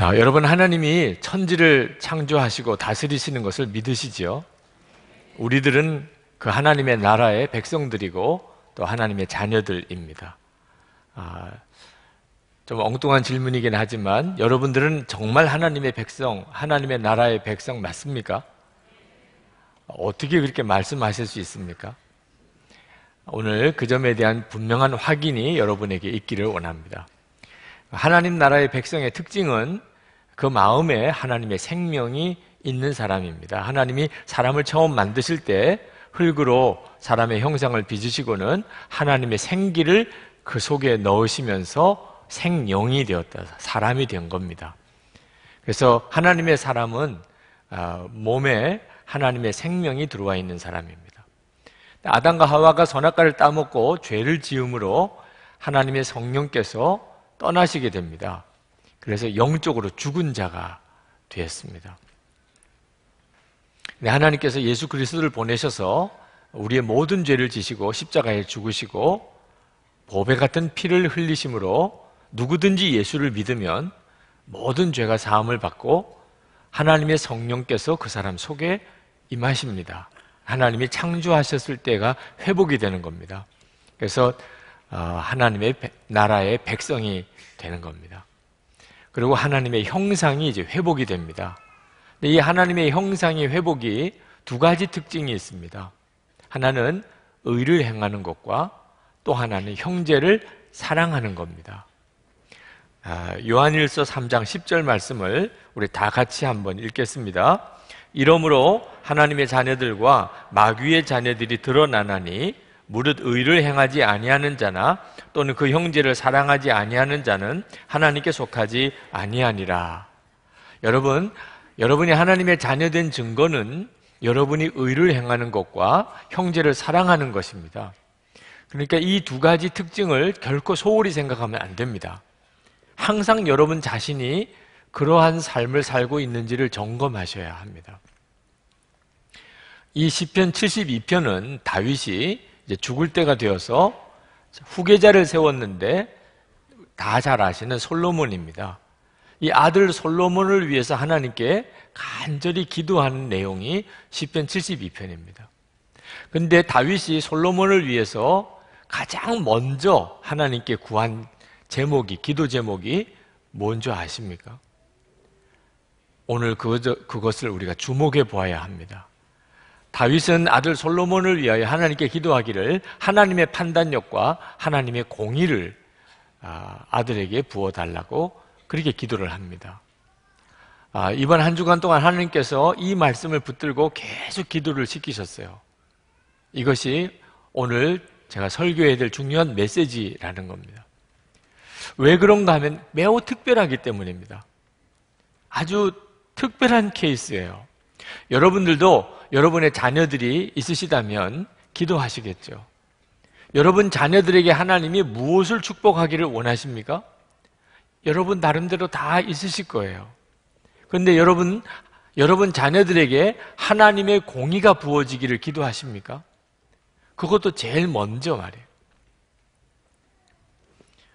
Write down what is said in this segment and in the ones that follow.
여러분, 하나님이 천지를 창조하시고 다스리시는 것을 믿으시지요? 우리들은 그 하나님의 나라의 백성들이고 또 하나님의 자녀들입니다. 좀 엉뚱한 질문이긴 하지만 여러분들은 정말 하나님의 백성, 하나님의 나라의 백성 맞습니까? 어떻게 그렇게 말씀하실 수 있습니까? 오늘 그 점에 대한 분명한 확인이 여러분에게 있기를 원합니다. 하나님 나라의 백성의 특징은 그 마음에 하나님의 생명이 있는 사람입니다. 하나님이 사람을 처음 만드실 때 흙으로 사람의 형상을 빚으시고는 하나님의 생기를 그 속에 넣으시면서 생명이 되었다, 사람이 된 겁니다. 그래서 하나님의 사람은 몸에 하나님의 생명이 들어와 있는 사람입니다. 아담과 하와가 선악과를 따먹고 죄를 지음으로 하나님의 성령께서 떠나시게 됩니다. 그래서 영적으로 죽은 자가 되었습니다. 하나님께서 예수 그리스도를 보내셔서 우리의 모든 죄를 지시고 십자가에 죽으시고 보배 같은 피를 흘리심으로 누구든지 예수를 믿으면 모든 죄가 사함을 받고 하나님의 성령께서 그 사람 속에 임하십니다. 하나님이 창조하셨을 때가 회복이 되는 겁니다. 그래서 하나님의 나라의 백성이 되는 겁니다. 그리고 하나님의 형상이 이제 회복이 됩니다. 근데 이 하나님의 형상이 회복이 두 가지 특징이 있습니다. 하나는 의를 행하는 것과 또 하나는 형제를 사랑하는 겁니다. 요한일서 3장 10절 말씀을 우리 다 같이 한번 읽겠습니다. 이러므로 하나님의 자녀들과 마귀의 자녀들이 드러나나니 무릇 의를 행하지 아니하는 자나 또는 그 형제를 사랑하지 아니하는 자는 하나님께 속하지 아니하니라. 여러분이 하나님의 자녀된 증거는 여러분이 의를 행하는 것과 형제를 사랑하는 것입니다. 그러니까 이 두 가지 특징을 결코 소홀히 생각하면 안 됩니다. 항상 여러분 자신이 그러한 삶을 살고 있는지를 점검하셔야 합니다. 이 시편 72편은 다윗이 이제 죽을 때가 되어서 후계자를 세웠는데 다 잘 아시는 솔로몬입니다. 이 아들 솔로몬을 위해서 하나님께 간절히 기도하는 내용이 시편 72편입니다. 근데 다윗이 솔로몬을 위해서 가장 먼저 하나님께 구한 기도 제목이 뭔지 아십니까? 오늘 그것을 우리가 주목해 보아야 합니다. 다윗은 아들 솔로몬을 위하여 하나님께 기도하기를 하나님의 판단력과 하나님의 공의를 아들에게 부어달라고 그렇게 기도를 합니다. 이번 한 주간 동안 하나님께서 이 말씀을 붙들고 계속 기도를 시키셨어요. 이것이 오늘 제가 설교해야 될 중요한 메시지라는 겁니다. 왜 그런가 하면 매우 특별하기 때문입니다. 아주 특별한 케이스예요. 여러분들도 여러분의 자녀들이 있으시다면 기도하시겠죠. 여러분 자녀들에게 하나님이 무엇을 축복하기를 원하십니까? 여러분 나름대로 다 있으실 거예요. 그런데 여러분 자녀들에게 하나님의 공의가 부어지기를 기도하십니까? 그것도 제일 먼저 말이에요.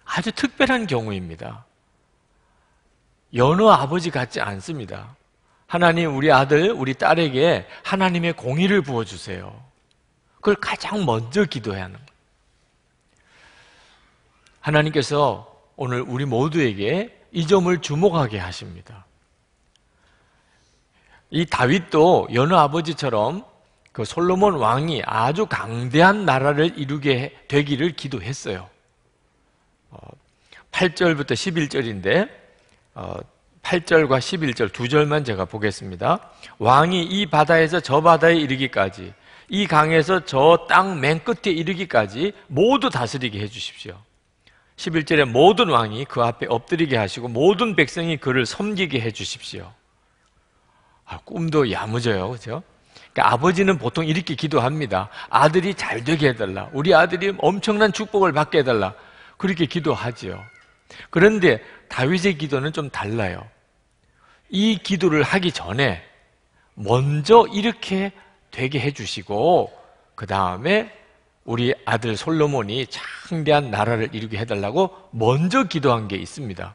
아주 특별한 경우입니다. 여느 아버지 같지 않습니다. 하나님, 우리 아들, 우리 딸에게 하나님의 공의를 부어주세요. 그걸 가장 먼저 기도해야 하는 거예요. 하나님께서 오늘 우리 모두에게 이 점을 주목하게 하십니다. 이 다윗도 여느 아버지처럼 그 솔로몬 왕이 아주 강대한 나라를 이루게 되기를 기도했어요. 8절부터 11절인데 8절과 11절 두 절만 제가 보겠습니다. 왕이 이 바다에서 저 바다에 이르기까지 이 강에서 저 땅 맨 끝에 이르기까지 모두 다스리게 해주십시오. 11절에 모든 왕이 그 앞에 엎드리게 하시고 모든 백성이 그를 섬기게 해주십시오. 꿈도 야무져요, 그렇죠? 그러니까 아버지는 보통 이렇게 기도합니다. 아들이 잘 되게 해달라, 우리 아들이 엄청난 축복을 받게 해달라, 그렇게 기도하지요. 그런데 다윗의 기도는 좀 달라요. 이 기도를 하기 전에 먼저 이렇게 되게 해주시고 그 다음에 우리 아들 솔로몬이 창대한 나라를 이루게 해달라고 먼저 기도한 게 있습니다.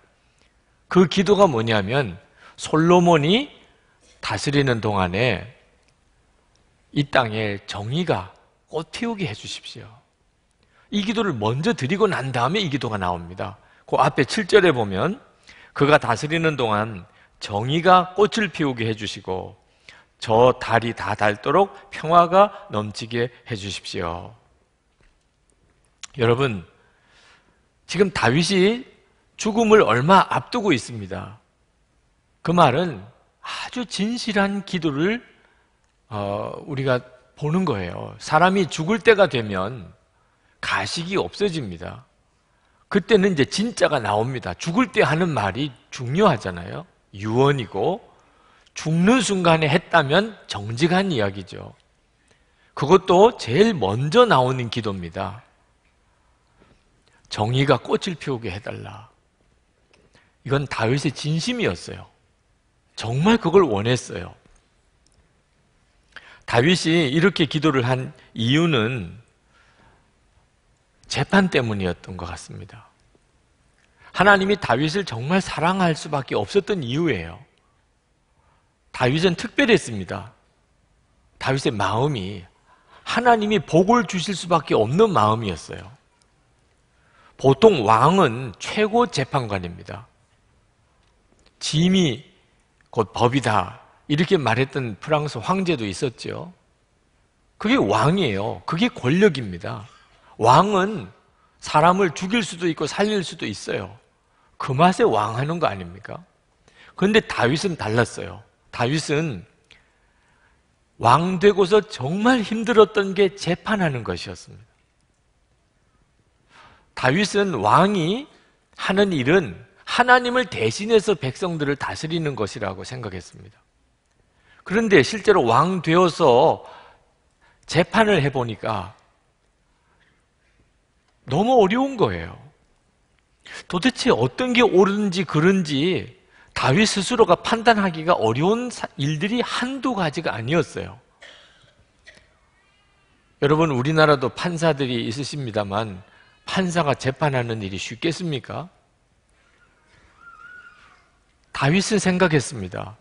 그 기도가 뭐냐면 솔로몬이 다스리는 동안에 이 땅에 정의가 꽃피우게 해주십시오. 이 기도를 먼저 드리고 난 다음에 이 기도가 나옵니다. 그 앞에 7절에 보면 그가 다스리는 동안 정의가 꽃을 피우게 해주시고 저 달이 다 닳도록 평화가 넘치게 해주십시오. 여러분, 지금 다윗이 죽음을 얼마 앞두고 있습니다. 그 말은 아주 진실한 기도를 우리가 보는 거예요. 사람이 죽을 때가 되면 가식이 없어집니다. 그때는 이제 진짜가 나옵니다. 죽을 때 하는 말이 중요하잖아요. 유언이고 죽는 순간에 했다면 정직한 이야기죠. 그것도 제일 먼저 나오는 기도입니다. 정의가 꽃을 피우게 해달라. 이건 다윗의 진심이었어요. 정말 그걸 원했어요. 다윗이 이렇게 기도를 한 이유는 재판 때문이었던 것 같습니다. 하나님이 다윗을 정말 사랑할 수밖에 없었던 이유예요. 다윗은 특별했습니다. 다윗의 마음이 하나님이 복을 주실 수밖에 없는 마음이었어요. 보통 왕은 최고 재판관입니다. 짐이 곧 법이다 이렇게 말했던 프랑스 황제도 있었죠. 그게 왕이에요. 그게 권력입니다. 왕은 사람을 죽일 수도 있고 살릴 수도 있어요. 그 맛에 왕하는 거 아닙니까? 그런데 다윗은 달랐어요. 다윗은 왕 되고서 정말 힘들었던 게 재판하는 것이었습니다. 다윗은 왕이 하는 일은 하나님을 대신해서 백성들을 다스리는 것이라고 생각했습니다. 그런데 실제로 왕 되어서 재판을 해보니까 너무 어려운 거예요. 도대체 어떤 게 옳은지 그른지 다윗 스스로가 판단하기가 어려운 일들이 한두 가지가 아니었어요. 여러분, 우리나라도 판사들이 있으십니다만 판사가 재판하는 일이 쉽겠습니까? 다윗은 생각했습니다.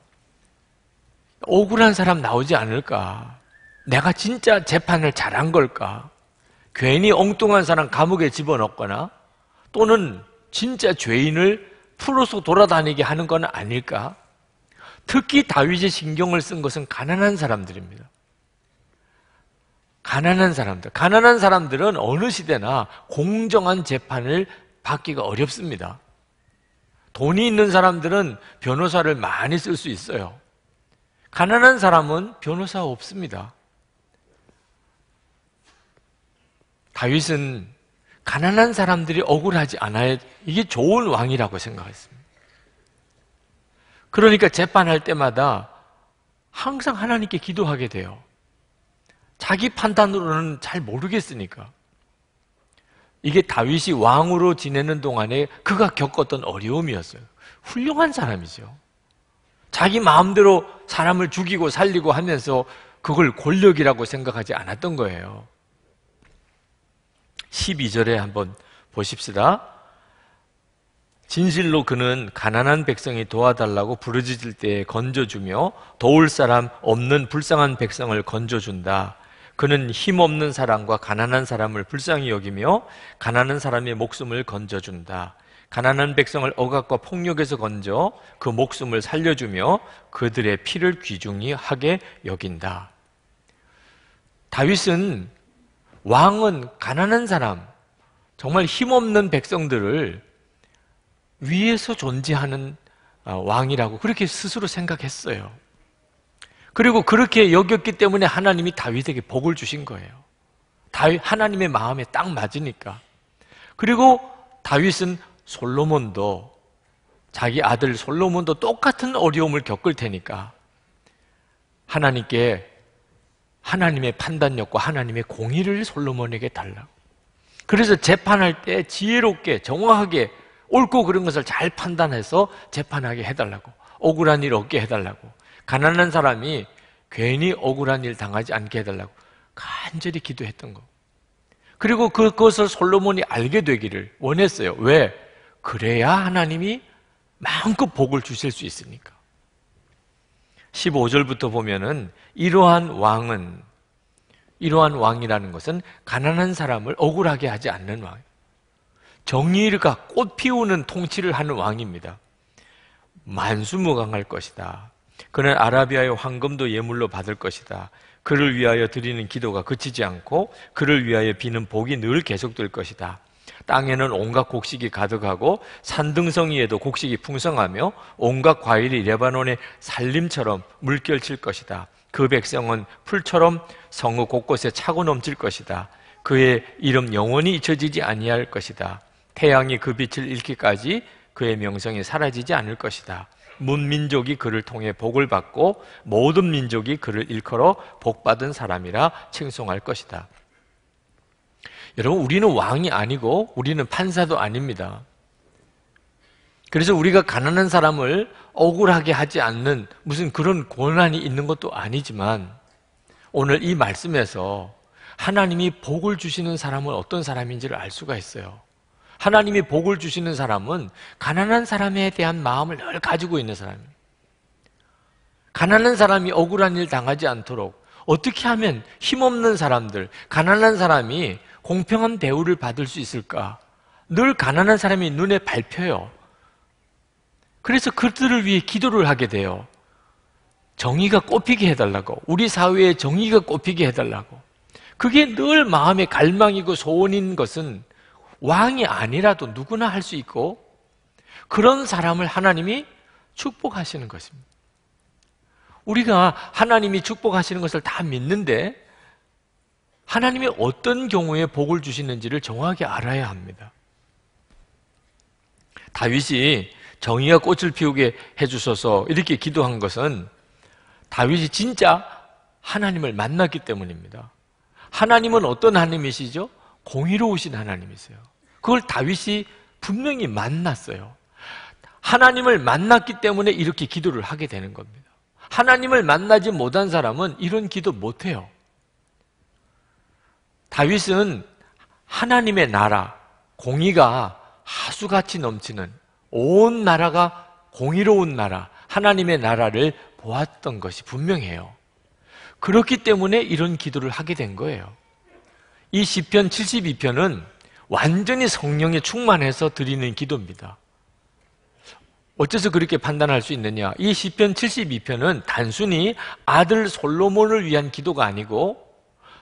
억울한 사람 나오지 않을까? 내가 진짜 재판을 잘한 걸까? 괜히 엉뚱한 사람 감옥에 집어넣거나 또는 진짜 죄인을 풀어서 돌아다니게 하는 건 아닐까? 특히 다윗이 신경을 쓴 것은 가난한 사람들입니다. 가난한 사람들은 어느 시대나 공정한 재판을 받기가 어렵습니다. 돈이 있는 사람들은 변호사를 많이 쓸 수 있어요. 가난한 사람은 변호사 없습니다. 다윗은 가난한 사람들이 억울하지 않아야 이게 좋은 왕이라고 생각했습니다. 그러니까 재판할 때마다 항상 하나님께 기도하게 돼요. 자기 판단으로는 잘 모르겠으니까. 이게 다윗이 왕으로 지내는 동안에 그가 겪었던 어려움이었어요. 훌륭한 사람이죠. 자기 마음대로 사람을 죽이고 살리고 하면서 그걸 권력이라고 생각하지 않았던 거예요. 12절에 한번 보십시다. 진실로 그는 가난한 백성이 도와달라고 부르짖을 때에 건져주며 도울 사람 없는 불쌍한 백성을 건져준다. 그는 힘없는 사람과 가난한 사람을 불쌍히 여기며 가난한 사람의 목숨을 건져준다. 가난한 백성을 억압과 폭력에서 건져 그 목숨을 살려주며 그들의 피를 귀중히 하게 여긴다. 다윗은 왕은 가난한 사람, 정말 힘없는 백성들을 위에서 존재하는 왕이라고 그렇게 스스로 생각했어요. 그리고 그렇게 여겼기 때문에 하나님이 다윗에게 복을 주신 거예요. 하나님의 마음에 딱 맞으니까. 그리고 다윗은 솔로몬도 자기 아들 솔로몬도 똑같은 어려움을 겪을 테니까 하나님께 하나님의 판단력과 하나님의 공의를 솔로몬에게 달라고. 그래서 재판할 때 지혜롭게 정확하게 옳고 그른 것을 잘 판단해서 재판하게 해달라고. 억울한 일 없게 해달라고. 가난한 사람이 괜히 억울한 일 당하지 않게 해달라고 간절히 기도했던 거. 그리고 그것을 솔로몬이 알게 되기를 원했어요. 왜? 그래야 하나님이 마음껏 복을 주실 수 있으니까. 15절부터 보면은 이러한 왕이라는 것은 가난한 사람을 억울하게 하지 않는 왕, 정의가 꽃 피우는 통치를 하는 왕입니다. 만수무강할 것이다. 그는 아라비아의 황금도 예물로 받을 것이다. 그를 위하여 드리는 기도가 그치지 않고 그를 위하여 비는 복이 늘 계속될 것이다. 땅에는 온갖 곡식이 가득하고 산등성이에도 곡식이 풍성하며 온갖 과일이 레바논의 산림처럼 물결칠 것이다. 그 백성은 풀처럼 성읍 곳곳에 차고 넘칠 것이다. 그의 이름 영원히 잊혀지지 아니할 것이다. 태양이 그 빛을 잃기까지 그의 명성이 사라지지 않을 것이다. 문민족이 그를 통해 복을 받고 모든 민족이 그를 일컬어 복받은 사람이라 칭송할 것이다. 여러분, 우리는 왕이 아니고 우리는 판사도 아닙니다. 그래서 우리가 가난한 사람을 억울하게 하지 않는 무슨 그런 권한이 있는 것도 아니지만, 오늘 이 말씀에서 하나님이 복을 주시는 사람은 어떤 사람인지를 알 수가 있어요. 하나님이 복을 주시는 사람은 가난한 사람에 대한 마음을 늘 가지고 있는 사람입니다. 가난한 사람이 억울한 일 당하지 않도록 어떻게 하면 힘없는 사람들, 가난한 사람이 공평한 대우를 받을 수 있을까? 늘 가난한 사람이 눈에 밟혀요. 그래서 그들을 위해 기도를 하게 돼요. 정의가 꽃피게 해달라고, 우리 사회에 정의가 꽃피게 해달라고. 그게 늘 마음의 갈망이고 소원인 것은 왕이 아니라도 누구나 할 수 있고, 그런 사람을 하나님이 축복하시는 것입니다. 우리가 하나님이 축복하시는 것을 다 믿는데, 하나님이 어떤 경우에 복을 주시는지를 정확히 알아야 합니다. 다윗이 정의가 꽃을 피우게 해주셔서 이렇게 기도한 것은 다윗이 진짜 하나님을 만났기 때문입니다. 하나님은 어떤 하나님이시죠? 공의로우신 하나님이세요. 그걸 다윗이 분명히 만났어요. 하나님을 만났기 때문에 이렇게 기도를 하게 되는 겁니다. 하나님을 만나지 못한 사람은 이런 기도 못해요. 다윗은 하나님의 나라, 공의가 하수같이 넘치는, 온 나라가 공의로운 나라, 하나님의 나라를 보았던 것이 분명해요. 그렇기 때문에 이런 기도를 하게 된 거예요. 이 시편 72편은 완전히 성령에 충만해서 드리는 기도입니다. 어째서 그렇게 판단할 수 있느냐? 이 시편 72편은 단순히 아들 솔로몬을 위한 기도가 아니고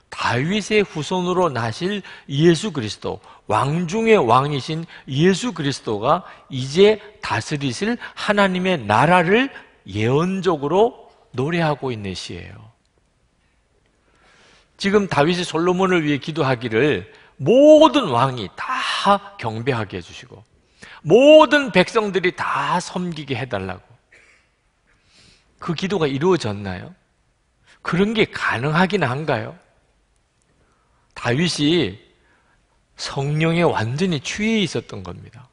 다윗의 후손으로 나실 예수 그리스도, 왕중의 왕이신 예수 그리스도가 이제 다스리실 하나님의 나라를 예언적으로 노래하고 있는 시예요. 지금 다윗이 솔로몬을 위해 기도하기를 모든 왕이 다 경배하게 해주시고 모든 백성들이 다 섬기게 해달라고, 그 기도가 이루어졌나요? 그런 게 가능하긴 한가요? 다윗이 성령에 완전히 취해 있었던 겁니다.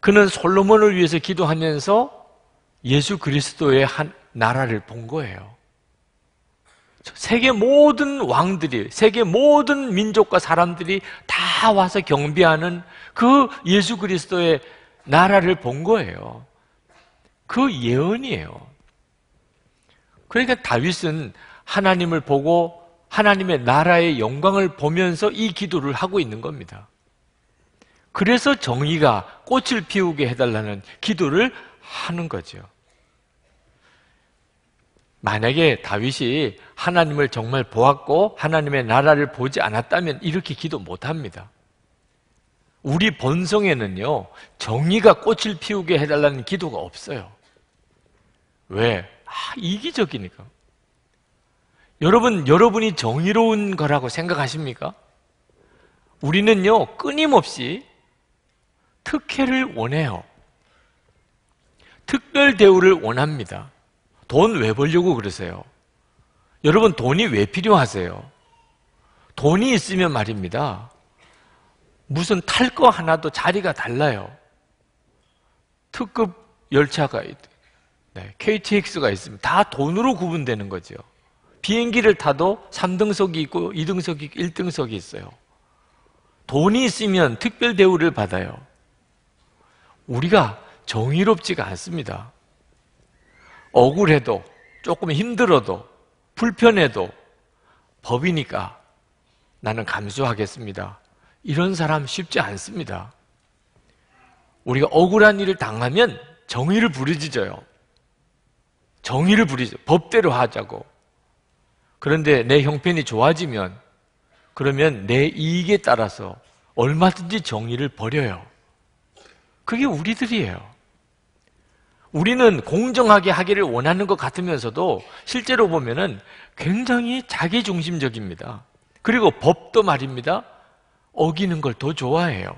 그는 솔로몬을 위해서 기도하면서 예수 그리스도의 한 나라를 본 거예요. 세계 모든 왕들이, 세계 모든 민족과 사람들이 다 와서 경배하는 그 예수 그리스도의 나라를 본 거예요. 그 예언이에요. 그러니까 다윗은 하나님을 보고 하나님의 나라의 영광을 보면서 이 기도를 하고 있는 겁니다. 그래서 정의가 꽃을 피우게 해달라는 기도를 하는 거죠. 만약에 다윗이 하나님을 정말 보았고 하나님의 나라를 보지 않았다면 이렇게 기도 못합니다. 우리 본성에는요, 정의가 꽃을 피우게 해달라는 기도가 없어요. 왜? 이기적이니까. 여러분, 여러분이 정의로운 거라고 생각하십니까? 우리는요, 끊임없이 특혜를 원해요. 특별 대우를 원합니다. 돈 왜 벌려고 그러세요? 여러분, 돈이 왜 필요하세요? 돈이 있으면 말입니다, 무슨 탈 거 하나도 자리가 달라요. 특급 열차가, KTX가 있으면 다 돈으로 구분되는 거죠. 비행기를 타도 3등석이 있고 2등석이 있고 1등석이 있어요. 돈이 있으면 특별 대우를 받아요. 우리가 정의롭지가 않습니다. 억울해도, 조금 힘들어도, 불편해도 법이니까 나는 감수하겠습니다. 이런 사람 쉽지 않습니다. 우리가 억울한 일을 당하면 정의를 부르짖어요. 정의를 부르짖어. 법대로 하자고. 그런데 내 형편이 좋아지면 그러면 내 이익에 따라서 얼마든지 정의를 버려요. 그게 우리들이에요. 우리는 공정하게 하기를 원하는 것 같으면서도 실제로 보면은 굉장히 자기중심적입니다. 그리고 법도 말입니다. 어기는 걸 더 좋아해요.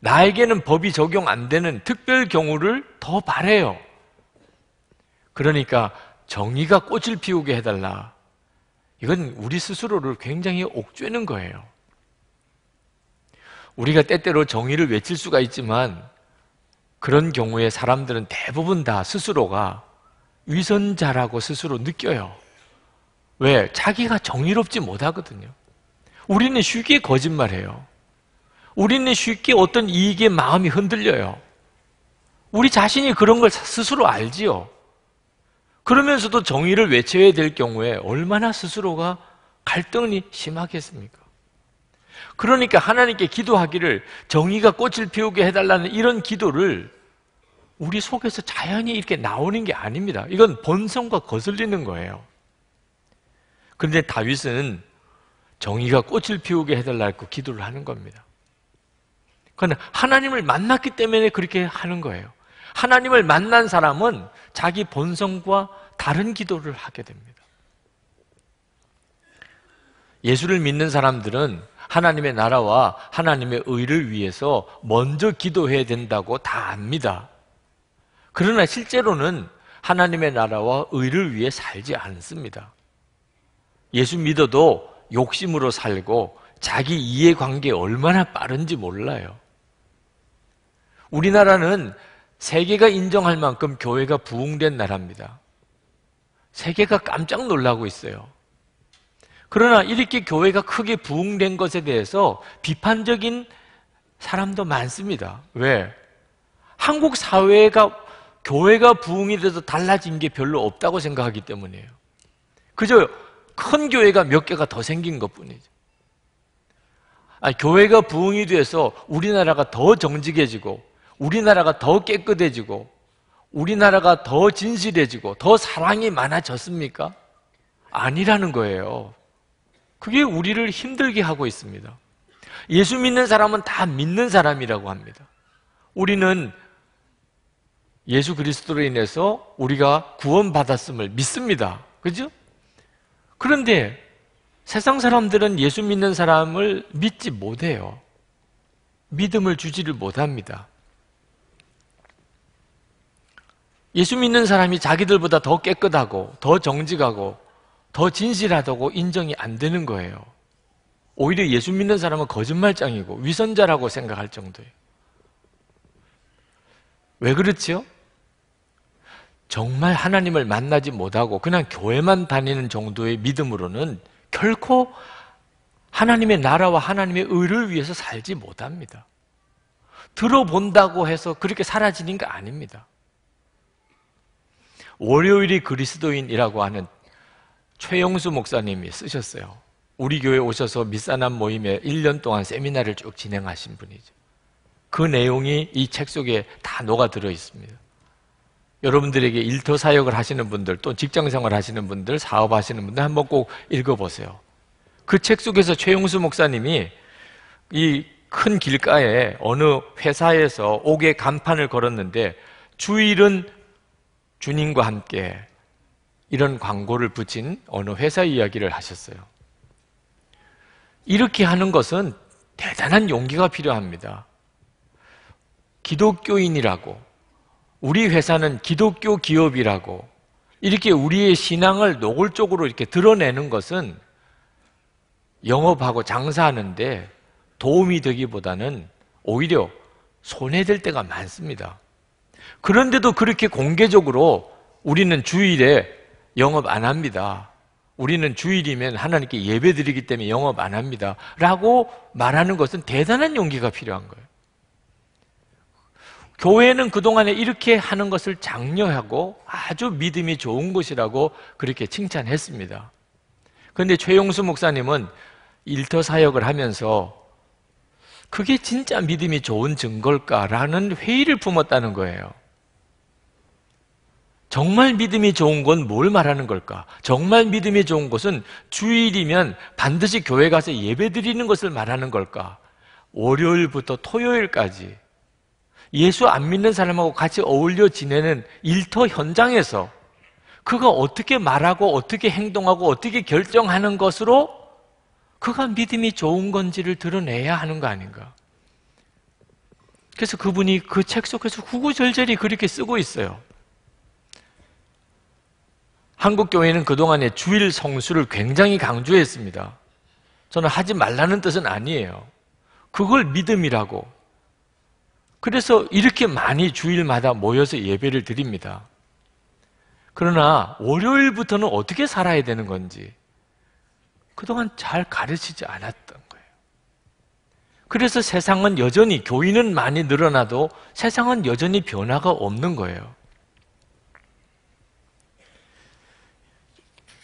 나에게는 법이 적용 안 되는 특별 경우를 더 바래요. 그러니까 정의가 꽃을 피우게 해달라. 이건 우리 스스로를 굉장히 옥죄는 거예요. 우리가 때때로 정의를 외칠 수가 있지만 그런 경우에 사람들은 대부분 다 스스로가 위선자라고 스스로 느껴요. 왜? 자기가 정의롭지 못하거든요. 우리는 쉽게 거짓말해요. 우리는 쉽게 어떤 이익에 마음이 흔들려요. 우리 자신이 그런 걸 스스로 알지요. 그러면서도 정의를 외쳐야 될 경우에 얼마나 스스로가 갈등이 심하겠습니까? 그러니까 하나님께 기도하기를 정의가 꽃을 피우게 해달라는 이런 기도를 우리 속에서 자연히 이렇게 나오는 게 아닙니다. 이건 본성과 거슬리는 거예요. 그런데 다윗은 정의가 꽃을 피우게 해달라고 기도를 하는 겁니다. 그건 하나님을 만났기 때문에 그렇게 하는 거예요. 하나님을 만난 사람은 자기 본성과 다른 기도를 하게 됩니다. 예수를 믿는 사람들은 하나님의 나라와 하나님의 의를 위해서 먼저 기도해야 된다고 다 압니다. 그러나 실제로는 하나님의 나라와 의를 위해 살지 않습니다. 예수 믿어도 욕심으로 살고 자기 이해관계에 얼마나 빠른지 몰라요. 우리나라는 세계가 인정할 만큼 교회가 부흥된 나라입니다. 세계가 깜짝 놀라고 있어요. 그러나 이렇게 교회가 크게 부흥된 것에 대해서 비판적인 사람도 많습니다. 왜? 한국 사회가 교회가 부흥이 돼서 달라진 게 별로 없다고 생각하기 때문이에요. 그저 큰 교회가 몇 개가 더 생긴 것뿐이죠. 아니, 교회가 부흥이 돼서 우리나라가 더 정직해지고 우리나라가 더 깨끗해지고 우리나라가 더 진실해지고 더 사랑이 많아졌습니까? 아니라는 거예요. 그게 우리를 힘들게 하고 있습니다. 예수 믿는 사람은 다 믿는 사람이라고 합니다. 우리는 예수 그리스도로 인해서 우리가 구원받았음을 믿습니다. 그죠? 그런데 세상 사람들은 예수 믿는 사람을 믿지 못해요. 믿음을 주지를 못합니다. 예수 믿는 사람이 자기들보다 더 깨끗하고 더 정직하고 더 진실하다고 인정이 안 되는 거예요. 오히려 예수 믿는 사람은 거짓말장이고 위선자라고 생각할 정도예요. 왜 그렇지요? 정말 하나님을 만나지 못하고 그냥 교회만 다니는 정도의 믿음으로는 결코 하나님의 나라와 하나님의 의를 위해서 살지 못합니다. 들어본다고 해서 그렇게 사라지는 게 아닙니다. 월요일이 그리스도인이라고 하는 최영수 목사님이 쓰셨어요. 우리 교회에 오셔서 미사남 모임에 1년 동안 세미나를 쭉 진행하신 분이죠. 그 내용이 이 책 속에 다 녹아들어 있습니다. 여러분들에게 일터 사역을 하시는 분들, 또 직장생활 하시는 분들, 사업하시는 분들 한번 꼭 읽어보세요. 그 책 속에서 최영수 목사님이 이 큰 길가에 어느 회사에서 옥에 간판을 걸었는데 주일은 주님과 함께 이런 광고를 붙인 어느 회사 이야기를 하셨어요. 이렇게 하는 것은 대단한 용기가 필요합니다. 기독교인이라고, 우리 회사는 기독교 기업이라고 이렇게 우리의 신앙을 노골적으로 이렇게 드러내는 것은 영업하고 장사하는데 도움이 되기보다는 오히려 손해될 때가 많습니다. 그런데도 그렇게 공개적으로 우리는 주일에 영업 안 합니다. 우리는 주일이면 하나님께 예배드리기 때문에 영업 안 합니다. 라고 말하는 것은 대단한 용기가 필요한 거예요. 교회는 그동안에 이렇게 하는 것을 장려하고 아주 믿음이 좋은 것이라고 그렇게 칭찬했습니다. 그런데 최용수 목사님은 일터 사역을 하면서 그게 진짜 믿음이 좋은 증거일까라는 회의를 품었다는 거예요. 정말 믿음이 좋은 건 뭘 말하는 걸까? 정말 믿음이 좋은 것은 주일이면 반드시 교회 가서 예배드리는 것을 말하는 걸까? 월요일부터 토요일까지 예수 안 믿는 사람하고 같이 어울려 지내는 일터 현장에서 그가 어떻게 말하고 어떻게 행동하고 어떻게 결정하는 것으로 그가 믿음이 좋은 건지를 드러내야 하는 거 아닌가? 그래서 그분이 그 책 속에서 구구절절히 그렇게 쓰고 있어요. 한국교회는 그동안에 주일 성수를 굉장히 강조했습니다. 저는 하지 말라는 뜻은 아니에요. 그걸 믿음이라고. 그래서 이렇게 많이 주일마다 모여서 예배를 드립니다. 그러나 월요일부터는 어떻게 살아야 되는 건지 그동안 잘 가르치지 않았던 거예요. 그래서 세상은 여전히, 교인은 많이 늘어나도 세상은 여전히 변화가 없는 거예요.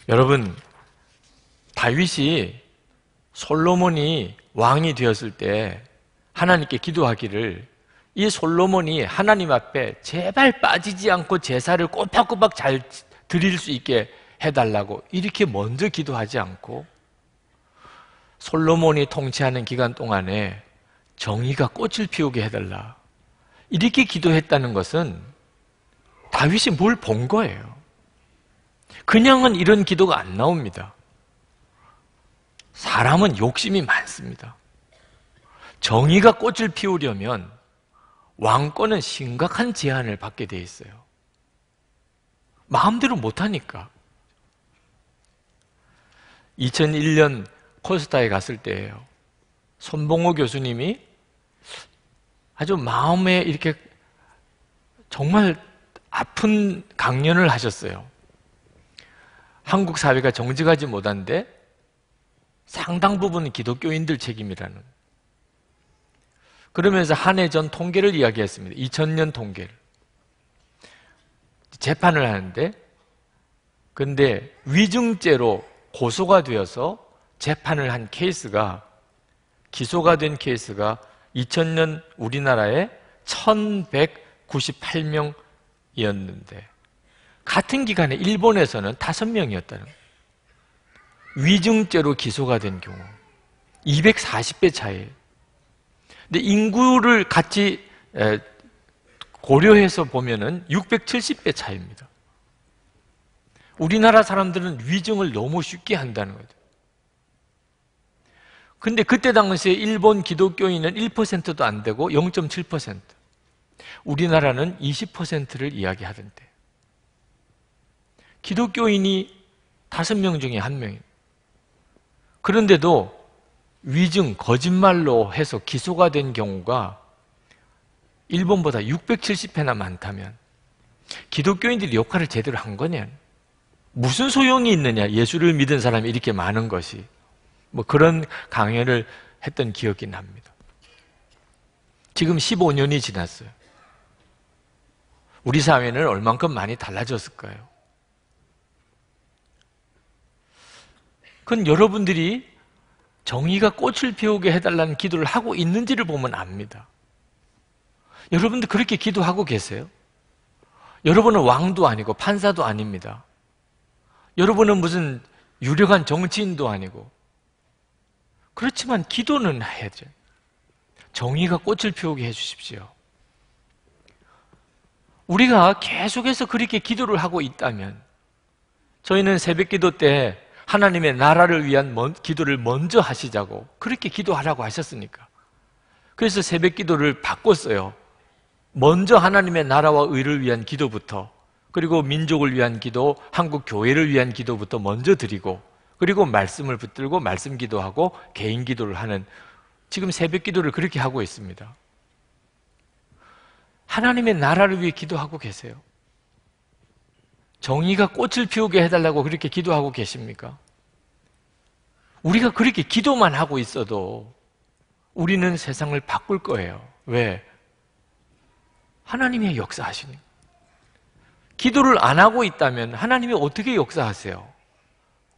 여러분, 다윗이, 솔로몬이 왕이 되었을 때 하나님께 기도하기를, 이 솔로몬이 하나님 앞에 제발 빠지지 않고 제사를 꼬박꼬박 잘 드릴 수 있게 해달라고 이렇게 먼저 기도하지 않고, 솔로몬이 통치하는 기간 동안에 정의가 꽃을 피우게 해달라 이렇게 기도했다는 것은 다윗이 뭘 본 거예요. 그냥은 이런 기도가 안 나옵니다. 사람은 욕심이 많습니다. 정의가 꽃을 피우려면 왕권은 심각한 제한을 받게 돼 있어요. 마음대로 못하니까. 2001년 코스타에 갔을 때예요. 손봉호 교수님이 아주 마음에 이렇게 정말 아픈 강연을 하셨어요. 한국 사회가 정직하지 못한데 상당 부분은 기독교인들 책임이라는. 그러면서 한 해 전 통계를 이야기했습니다. 2000년 통계를. 재판을 하는데, 근데 위증죄로 고소가 되어서 재판을 한 케이스가, 기소가 된 케이스가 2000년 우리나라에 1198명이었는데 같은 기간에 일본에서는 5명이었다는 거예요. 위증죄로 기소가 된 경우 240배 차이. 근데 인구를 같이 고려해서 보면은 670배 차이입니다. 우리나라 사람들은 위증을 너무 쉽게 한다는 거죠. 근데 그때 당시에 일본 기독교인은 1%도 안 되고 0.7%. 우리나라는 20%를 이야기하던데. 기독교인이 5명 중에 1명입니다. 그런데도 위증, 거짓말로 해서 기소가 된 경우가 일본보다 670회나 많다면 기독교인들이 역할을 제대로 한 거냐? 무슨 소용이 있느냐? 예수를 믿은 사람이 이렇게 많은 것이. 뭐 그런 강연을 했던 기억이 납니다. 지금 15년이 지났어요. 우리 사회는 얼만큼 많이 달라졌을까요? 그건 여러분들이 정의가 꽃을 피우게 해달라는 기도를 하고 있는지를 보면 압니다. 여러분들 그렇게 기도하고 계세요? 여러분은 왕도 아니고 판사도 아닙니다. 여러분은 무슨 유력한 정치인도 아니고. 그렇지만 기도는 해야죠. 정의가 꽃을 피우게 해주십시오. 우리가 계속해서 그렇게 기도를 하고 있다면, 저희는 새벽 기도 때 하나님의 나라를 위한 기도를 먼저 하시자고 그렇게 기도하라고 하셨으니까. 그래서 새벽 기도를 바꿨어요. 먼저 하나님의 나라와 의를 위한 기도부터, 그리고 민족을 위한 기도, 한국 교회를 위한 기도부터 먼저 드리고, 그리고 말씀을 붙들고 말씀 기도하고 개인 기도를 하는, 지금 새벽 기도를 그렇게 하고 있습니다. 하나님의 나라를 위해 기도하고 계세요? 정의가 꽃을 피우게 해달라고 그렇게 기도하고 계십니까? 우리가 그렇게 기도만 하고 있어도 우리는 세상을 바꿀 거예요. 왜? 하나님이 역사하시는 거예요. 기도를 안 하고 있다면 하나님이 어떻게 역사하세요?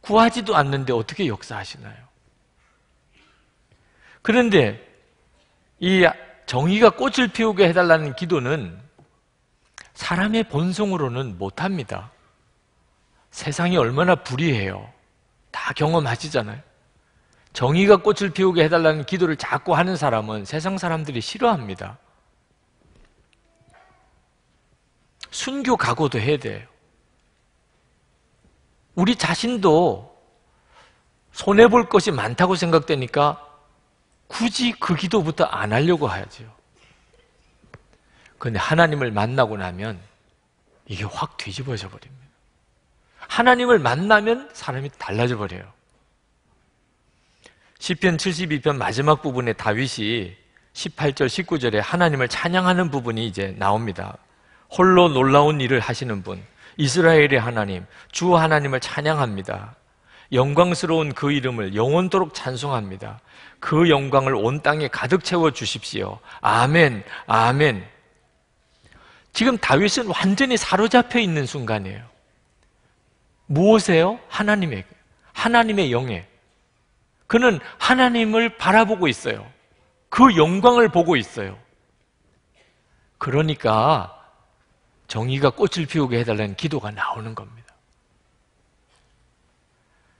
구하지도 않는데 어떻게 역사하시나요? 그런데 이 정의가 꽃을 피우게 해달라는 기도는 사람의 본성으로는 못합니다. 세상이 얼마나 불의해요. 다 경험하시잖아요. 정의가 꽃을 피우게 해달라는 기도를 자꾸 하는 사람은 세상 사람들이 싫어합니다. 순교 각오도 해야 돼요. 우리 자신도 손해볼 것이 많다고 생각되니까 굳이 그 기도부터 안 하려고 하죠. 그런데 하나님을 만나고 나면 이게 확 뒤집어져 버립니다. 하나님을 만나면 사람이 달라져 버려요. 시편 72편 마지막 부분에 다윗이 18절, 19절에 하나님을 찬양하는 부분이 이제 나옵니다. 홀로 놀라운 일을 하시는 분, 이스라엘의 하나님, 주 하나님을 찬양합니다. 영광스러운 그 이름을 영원토록 찬송합니다. 그 영광을 온 땅에 가득 채워 주십시오. 아멘, 아멘. 지금 다윗은 완전히 사로잡혀 있는 순간이에요. 무엇이에요? 하나님에게, 하나님의 영에. 그는 하나님을 바라보고 있어요. 그 영광을 보고 있어요. 그러니까 정의가 꽃을 피우게 해달라는 기도가 나오는 겁니다.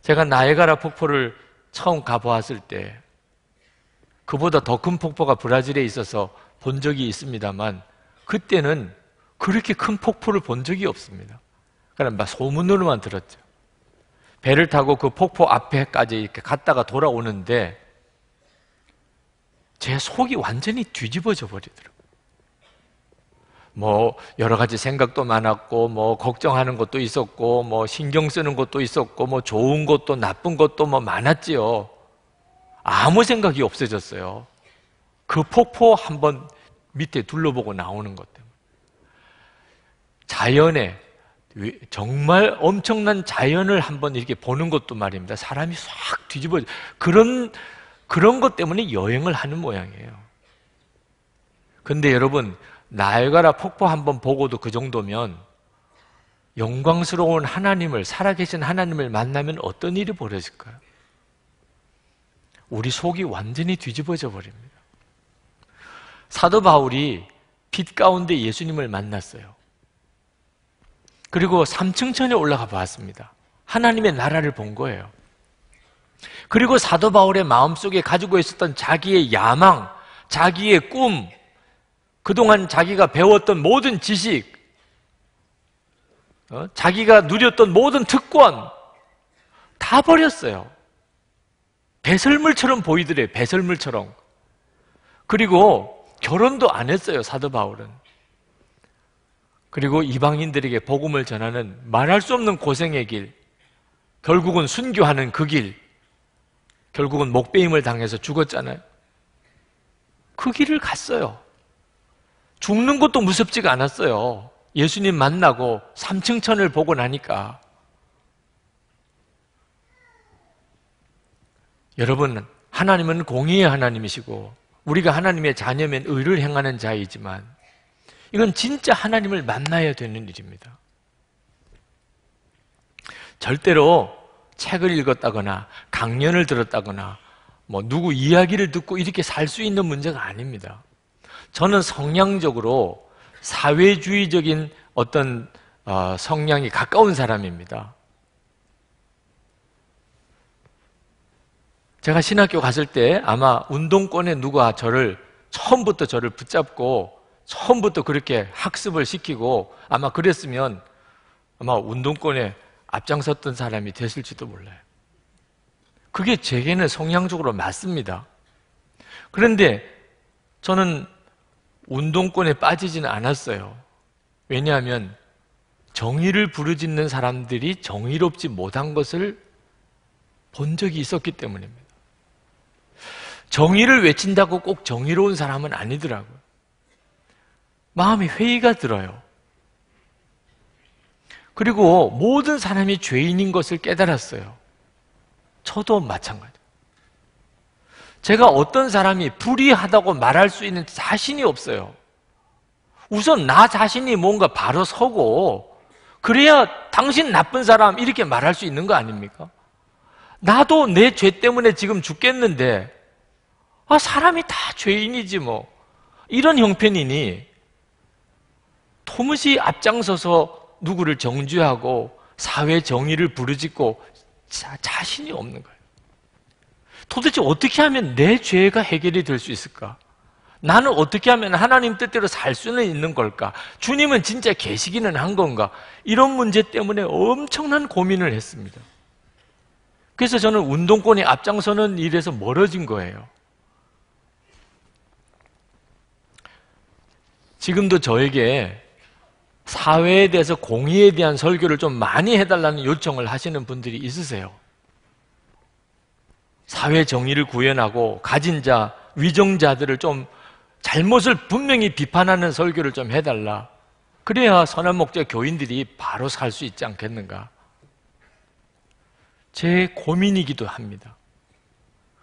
제가 나이아가라 폭포를 처음 가보았을 때 그보다 더 큰 폭포가 브라질에 있어서 본 적이 있습니다만 그때는 그렇게 큰 폭포를 본 적이 없습니다. 그러니까 소문으로만 들었죠. 배를 타고 그 폭포 앞에까지 이렇게 갔다가 돌아오는데 제 속이 완전히 뒤집어져 버리더라고요. 뭐 여러 가지 생각도 많았고 뭐 걱정하는 것도 있었고 뭐 신경 쓰는 것도 있었고 뭐 좋은 것도 나쁜 것도 뭐 많았지요. 아무 생각이 없어졌어요. 그 폭포 한번 밑에 둘러보고 나오는 것 때문에. 자연에 정말 엄청난 자연을 한번 이렇게 보는 것도 말입니다. 사람이 싹 뒤집어져. 그런 것 때문에 여행을 하는 모양이에요. 근데 여러분 나이아가라 폭포 한번 보고도 그 정도면 영광스러운 하나님을, 살아계신 하나님을 만나면 어떤 일이 벌어질까요? 우리 속이 완전히 뒤집어져 버립니다. 사도 바울이 빛 가운데 예수님을 만났어요. 그리고 3층 천에 올라가 봤습니다. 하나님의 나라를 본 거예요. 그리고 사도 바울의 마음속에 가지고 있었던 자기의 야망, 자기의 꿈, 그동안 자기가 배웠던 모든 지식, 자기가 누렸던 모든 특권 다 버렸어요. 배설물처럼 보이더래요. 배설물처럼. 그리고 결혼도 안 했어요. 사도 바울은. 그리고 이방인들에게 복음을 전하는 말할 수 없는 고생의 길, 결국은 순교하는 그 길, 결국은 목베임을 당해서 죽었잖아요. 그 길을 갔어요. 죽는 것도 무섭지가 않았어요. 예수님 만나고 3층천을 보고 나니까. 여러분, 하나님은 공의의 하나님이시고 우리가 하나님의 자녀면 의를 행하는 자이지만 이건 진짜 하나님을 만나야 되는 일입니다. 절대로 책을 읽었다거나 강연을 들었다거나 뭐 누구 이야기를 듣고 이렇게 살 수 있는 문제가 아닙니다. 저는 성향적으로 사회주의적인 어떤 성향이 가까운 사람입니다. 제가 신학교 갔을 때 아마 운동권에 누가 처음부터 저를 붙잡고 처음부터 그렇게 학습을 시키고 아마 그랬으면 아마 운동권에 앞장섰던 사람이 됐을지도 몰라요. 그게 제게는 성향적으로 맞습니다. 그런데 저는 운동권에 빠지지는 않았어요. 왜냐하면 정의를 부르짖는 사람들이 정의롭지 못한 것을 본 적이 있었기 때문입니다. 정의를 외친다고 꼭 정의로운 사람은 아니더라고요. 마음에 회의가 들어요. 그리고 모든 사람이 죄인인 것을 깨달았어요. 저도 마찬가지예요. 제가 어떤 사람이 불의하다고 말할 수 있는 자신이 없어요. 우선 나 자신이 뭔가 바로 서고, 그래야 당신 나쁜 사람 이렇게 말할 수 있는 거 아닙니까? 나도 내 죄 때문에 지금 죽겠는데, 아, 사람이 다 죄인이지 뭐, 이런 형편이니 도무지 앞장서서 누구를 정죄하고 사회 정의를 부르짖고 자신이 없는 거예요. 도대체 어떻게 하면 내 죄가 해결이 될 수 있을까? 나는 어떻게 하면 하나님 뜻대로 살 수는 있는 걸까? 주님은 진짜 계시기는 한 건가? 이런 문제 때문에 엄청난 고민을 했습니다. 그래서 저는 운동권이 앞장서는 일에서 멀어진 거예요. 지금도 저에게 사회에 대해서 공의에 대한 설교를 좀 많이 해달라는 요청을 하시는 분들이 있으세요. 사회 정의를 구현하고 가진 자, 위정자들을 좀 잘못을 분명히 비판하는 설교를 좀 해달라. 그래야 선한 목자 교인들이 바로 살 수 있지 않겠는가. 제 고민이기도 합니다.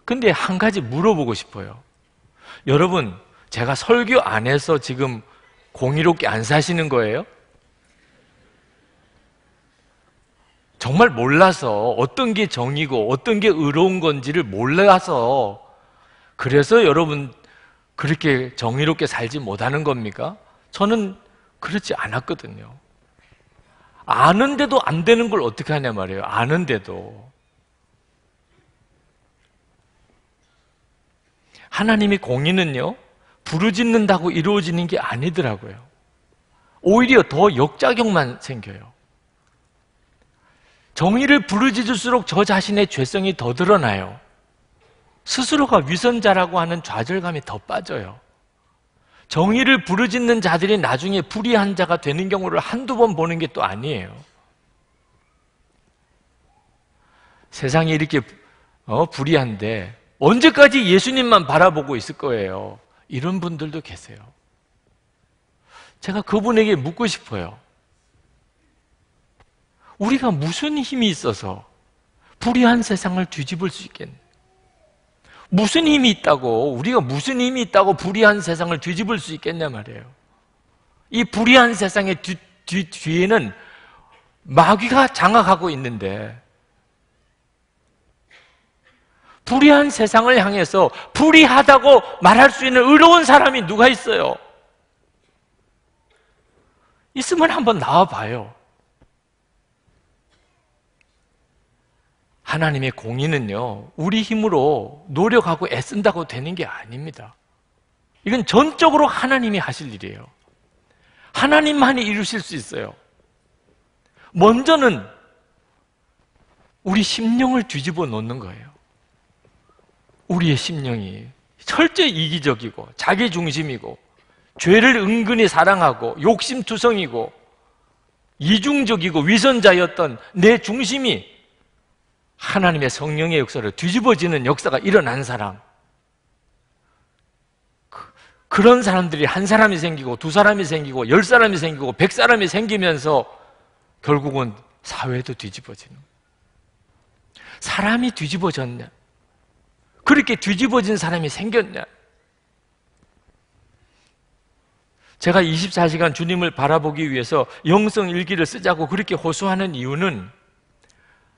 근데 한 가지 물어보고 싶어요. 여러분, 제가 설교 안에서 지금 공의롭게 안 사시는 거예요? 정말 몰라서, 어떤 게 정의고 어떤 게 의로운 건지를 몰라서, 그래서 여러분 그렇게 정의롭게 살지 못하는 겁니까? 저는 그렇지 않았거든요. 아는데도 안 되는 걸 어떻게 하냐 말이에요. 아는데도. 하나님의 공의는요, 부르짖는다고 이루어지는 게 아니더라고요. 오히려 더 역작용만 생겨요. 정의를 부르짖을수록 저 자신의 죄성이 더 드러나요. 스스로가 위선자라고 하는 좌절감이 더 빠져요. 정의를 부르짖는 자들이 나중에 불의한 자가 되는 경우를 한두 번 보는 게 또 아니에요. 세상이 이렇게 불의한데 언제까지 예수님만 바라보고 있을 거예요. 이런 분들도 계세요. 제가 그분에게 묻고 싶어요. 우리가 무슨 힘이 있어서 불의한 세상을 뒤집을 수 있겠니? 무슨 힘이 있다고, 우리가 무슨 힘이 있다고 불의한 세상을 뒤집을 수 있겠냐 말이에요. 이 불의한 세상의 뒤에는 마귀가 장악하고 있는데, 불의한 세상을 향해서 불의하다고 말할 수 있는 의로운 사람이 누가 있어요? 있으면 한번 나와봐요. 하나님의 공의는요, 우리 힘으로 노력하고 애쓴다고 되는 게 아닙니다. 이건 전적으로 하나님이 하실 일이에요. 하나님만이 이루실 수 있어요. 먼저는 우리 심령을 뒤집어 놓는 거예요. 우리의 심령이 철저히 이기적이고 자기중심이고 죄를 은근히 사랑하고 욕심투성이고 이중적이고 위선자였던 내 중심이 하나님의 성령의 역사를 뒤집어지는 역사가 일어난 사람, 그런 사람들이 한 사람이 생기고 두 사람이 생기고 10사람이 생기고 100사람이 생기면서 결국은 사회도 뒤집어지는, 사람이 뒤집어졌냐, 그렇게 뒤집어진 사람이 생겼냐. 제가 24시간 주님을 바라보기 위해서 영성일기를 쓰자고 그렇게 호소하는 이유는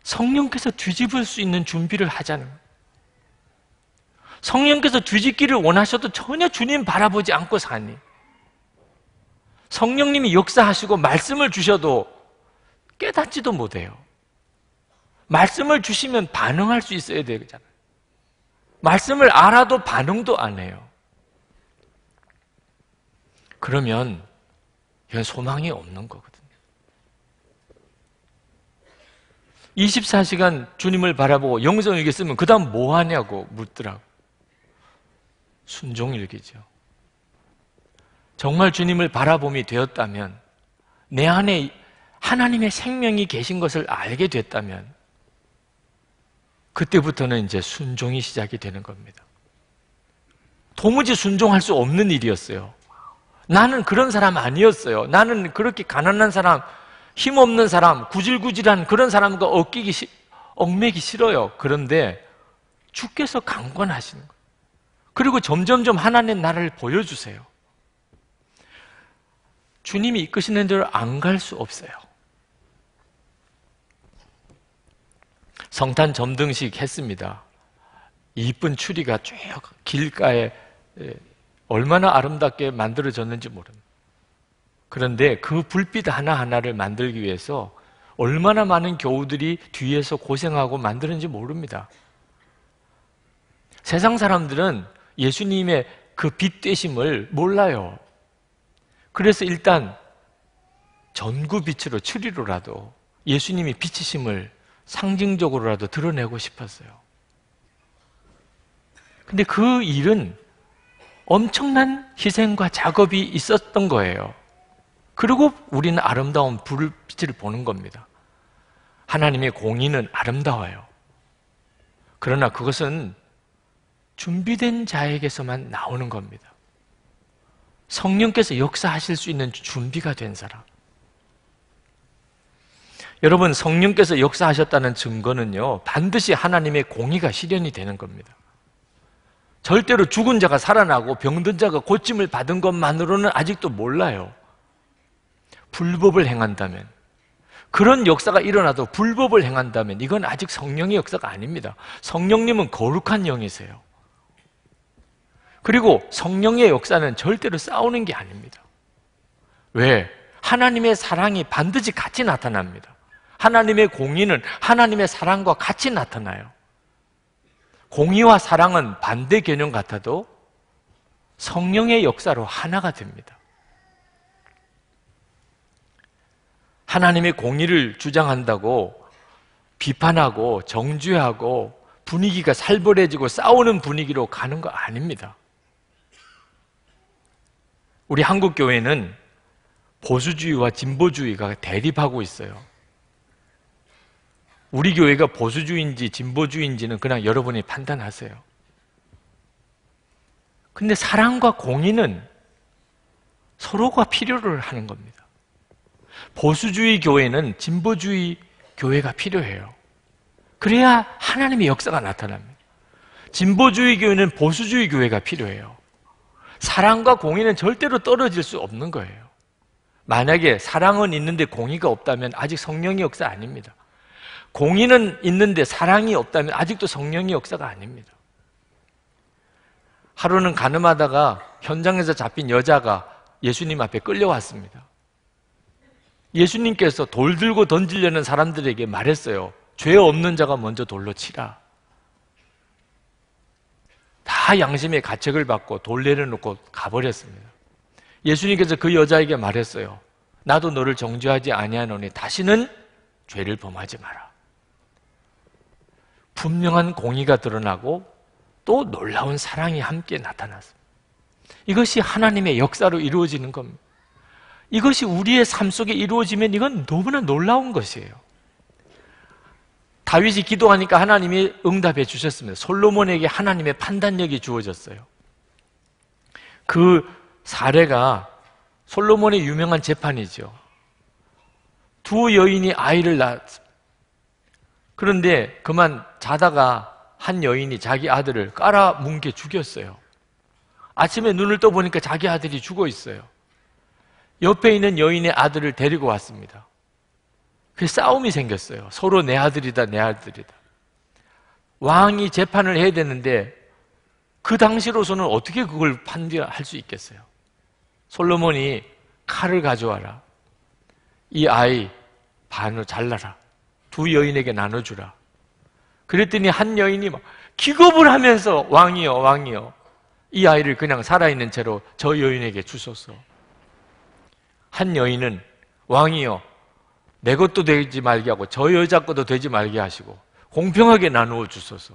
성령께서 뒤집을 수 있는 준비를 하자는 거예요. 성령께서 뒤집기를 원하셔도 전혀 주님 바라보지 않고 사니, 성령님이 역사하시고 말씀을 주셔도 깨닫지도 못해요. 말씀을 주시면 반응할 수 있어야 되잖아요. 말씀을 알아도 반응도 안 해요. 그러면 이건 소망이 없는 거거든요. 24시간 주님을 바라보고 영성일기 쓰면 그 다음 뭐 하냐고 묻더라고. 순종일기죠. 정말 주님을 바라봄이 되었다면, 내 안에 하나님의 생명이 계신 것을 알게 됐다면, 그때부터는 이제 순종이 시작이 되는 겁니다. 도무지 순종할 수 없는 일이었어요. 나는 그런 사람 아니었어요. 나는 그렇게 가난한 사람, 힘없는 사람, 구질구질한 그런 사람과 얽매기 싫어요. 그런데 주께서 강권하시는 거예요. 그리고 점점점 하나님의 나라를 보여주세요. 주님이 이끄시는 대로 안 갈 수 없어요. 성탄 점등식 했습니다. 이쁜 추리가 쭉 길가에 얼마나 아름답게 만들어졌는지 모릅니다. 그런데 그 불빛 하나하나를 만들기 위해서 얼마나 많은 교우들이 뒤에서 고생하고 만드는지 모릅니다. 세상 사람들은 예수님의 그 빛 되심을 몰라요. 그래서 일단 전구빛으로, 추리로라도 예수님이 빛이심을 상징적으로라도 드러내고 싶었어요. 근데 그 일은 엄청난 희생과 작업이 있었던 거예요. 그리고 우리는 아름다운 불빛을 보는 겁니다. 하나님의 공의는 아름다워요. 그러나 그것은 준비된 자에게서만 나오는 겁니다. 성령께서 역사하실 수 있는 준비가 된 사람. 여러분, 성령께서 역사하셨다는 증거는요, 반드시 하나님의 공의가 실현이 되는 겁니다. 절대로 죽은 자가 살아나고 병든 자가 고침을 받은 것만으로는 아직도 몰라요. 불법을 행한다면, 그런 역사가 일어나도 불법을 행한다면 이건 아직 성령의 역사가 아닙니다. 성령님은 거룩한 영이세요. 그리고 성령의 역사는 절대로 싸우는 게 아닙니다. 왜? 하나님의 사랑이 반드시 같이 나타납니다. 하나님의 공의는 하나님의 사랑과 같이 나타나요. 공의와 사랑은 반대 개념 같아도 성령의 역사로 하나가 됩니다. 하나님의 공의를 주장한다고 비판하고 정죄하고 분위기가 살벌해지고 싸우는 분위기로 가는 거 아닙니다. 우리 한국 교회는 보수주의와 진보주의가 대립하고 있어요. 우리 교회가 보수주의인지 진보주의인지는 그냥 여러분이 판단하세요. 근데 사랑과 공의는 서로가 필요를 하는 겁니다. 보수주의 교회는 진보주의 교회가 필요해요. 그래야 하나님의 역사가 나타납니다. 진보주의 교회는 보수주의 교회가 필요해요. 사랑과 공의는 절대로 떨어질 수 없는 거예요. 만약에 사랑은 있는데 공의가 없다면 아직 성령의 역사 아닙니다. 공의는 있는데 사랑이 없다면 아직도 성령의 역사가 아닙니다. 하루는 가늠하다가 현장에서 잡힌 여자가 예수님 앞에 끌려왔습니다. 예수님께서 돌 들고 던지려는 사람들에게 말했어요. 죄 없는 자가 먼저 돌로 치라. 다 양심의 가책을 받고 돌 내려놓고 가버렸습니다. 예수님께서 그 여자에게 말했어요. 나도 너를 정죄하지 아니하노니 다시는 죄를 범하지 마라. 분명한 공의가 드러나고 또 놀라운 사랑이 함께 나타났습니다. 이것이 하나님의 역사로 이루어지는 겁니다. 이것이 우리의 삶 속에 이루어지면 이건 너무나 놀라운 것이에요. 다윗이 기도하니까 하나님이 응답해 주셨습니다. 솔로몬에게 하나님의 판단력이 주어졌어요. 그 사례가 솔로몬의 유명한 재판이죠. 두 여인이 아이를 낳았습니다. 그런데 그만 자다가 한 여인이 자기 아들을 깔아뭉개 죽였어요. 아침에 눈을 떠보니까 자기 아들이 죽어 있어요. 옆에 있는 여인의 아들을 데리고 왔습니다. 그래서 싸움이 생겼어요. 서로 내 아들이다, 내 아들이다. 왕이 재판을 해야 되는데 그 당시로서는 어떻게 그걸 판단할 수 있겠어요? 솔로몬이 칼을 가져와라. 이 아이 반으로 잘라라. 두 여인에게 나눠주라. 그랬더니 한 여인이 막 기겁을 하면서 왕이여, 왕이여, 이 아이를 그냥 살아있는 채로 저 여인에게 주소서. 한 여인은 왕이여, 내 것도 되지 말게 하고 저 여자 것도 되지 말게 하시고 공평하게 나누어 주소서.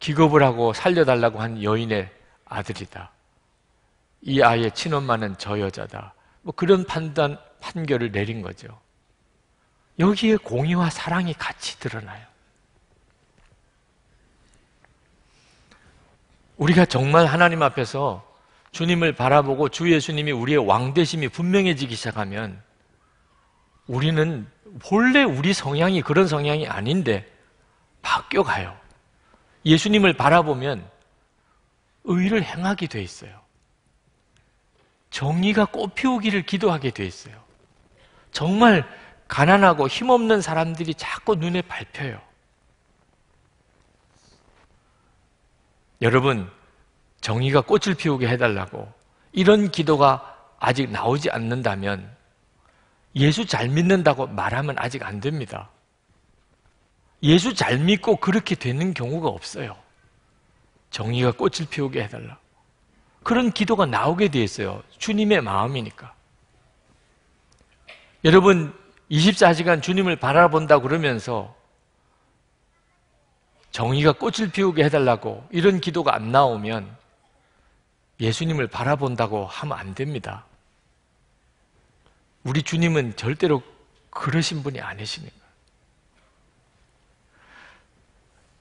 기겁을 하고 살려달라고 한 여인의 아들이다. 이 아이의 친엄마는 저 여자다. 뭐 그런 판결을 내린 거죠. 여기에 공의와 사랑이 같이 드러나요. 우리가 정말 하나님 앞에서 주님을 바라보고 주 예수님이 우리의 왕되심이 분명해지기 시작하면 우리는 본래 우리 성향이 그런 성향이 아닌데 바뀌어가요. 예수님을 바라보면 의를 행하게 돼 있어요. 정의가 꽃피우기를 기도하게 돼 있어요. 정말 가난하고 힘없는 사람들이 자꾸 눈에 밟혀요. 여러분, 정의가 꽃을 피우게 해달라고 이런 기도가 아직 나오지 않는다면 예수 잘 믿는다고 말하면 아직 안 됩니다. 예수 잘 믿고 그렇게 되는 경우가 없어요. 정의가 꽃을 피우게 해달라고 그런 기도가 나오게 돼 있어요. 주님의 마음이니까. 여러분, 24시간 주님을 바라본다 그러면서 정의가 꽃을 피우게 해달라고 이런 기도가 안 나오면 예수님을 바라본다고 하면 안 됩니다. 우리 주님은 절대로 그러신 분이 아니시는 거예요.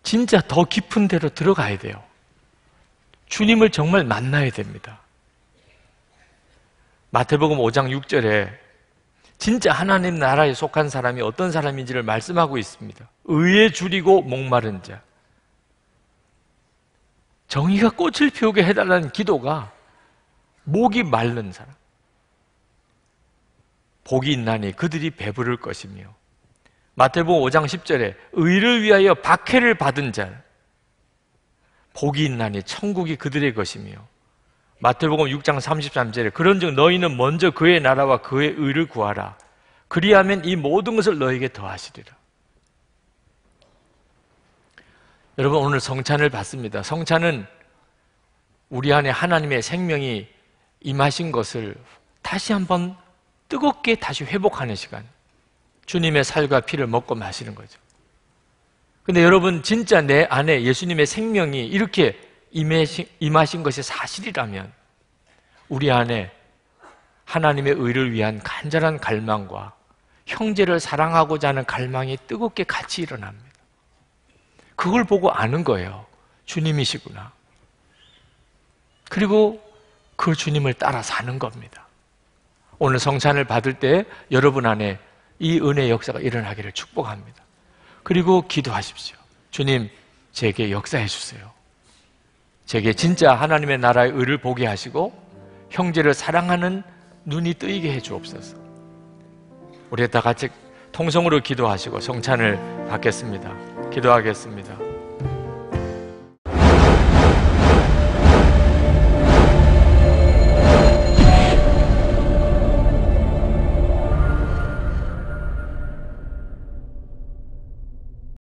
진짜 더 깊은 데로 들어가야 돼요. 주님을 정말 만나야 됩니다. 마태복음 5장 6절에 진짜 하나님 나라에 속한 사람이 어떤 사람인지를 말씀하고 있습니다. 의에 줄이고 목마른 자. 정의가 꽃을 피우게 해달라는 기도가 목이 마른 사람. 복이 있나니 그들이 배부를 것이며. 마태복음 5장 10절에 의를 위하여 박해를 받은 자. 복이 있나니 천국이 그들의 것이며. 마태복음 6장 33절에 그런즉 너희는 먼저 그의 나라와 그의 의를 구하라. 그리하면 이 모든 것을 너희에게 더하시리라. 여러분, 오늘 성찬을 받습니다. 성찬은 우리 안에 하나님의 생명이 임하신 것을 다시 한번 뜨겁게 다시 회복하는 시간. 주님의 살과 피를 먹고 마시는 거죠. 근데 여러분, 진짜 내 안에 예수님의 생명이 이렇게 임하신 것이 사실이라면 우리 안에 하나님의 의를 위한 간절한 갈망과 형제를 사랑하고자 하는 갈망이 뜨겁게 같이 일어납니다. 그걸 보고 아는 거예요. 주님이시구나. 그리고 그 주님을 따라 사는 겁니다. 오늘 성찬을 받을 때 여러분 안에 이 은혜의 역사가 일어나기를 축복합니다. 그리고 기도하십시오. 주님, 제게 역사해 주세요. 제게 진짜 하나님의 나라의 의를 보게 하시고 형제를 사랑하는 눈이 뜨이게 해 주옵소서. 우리 다 같이 통성으로 기도하시고 성찬을 받겠습니다. 기도하겠습니다.